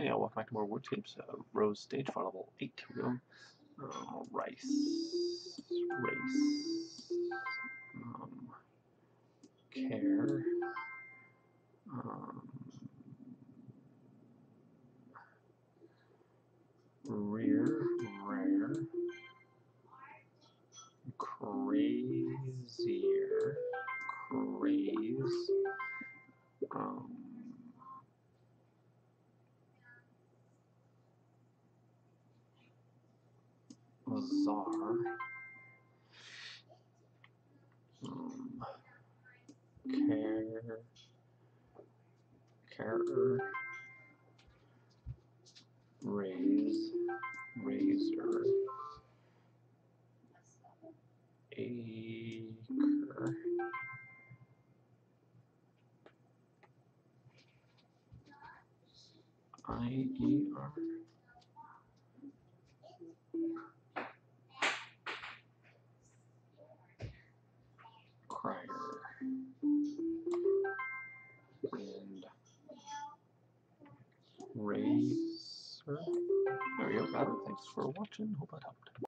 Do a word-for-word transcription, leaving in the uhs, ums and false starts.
Hey, welcome back to more Wordscapes. Uh, Rose stage for level eight. We go. Uh, rice. Race. Um, care. Um, rear. Rare. Crazier. Craze. Um. Bizarre, um, care, care, raise, razor, acre, I E R, and Racer. There we go, got it. Thanks for watching. Hope that helped.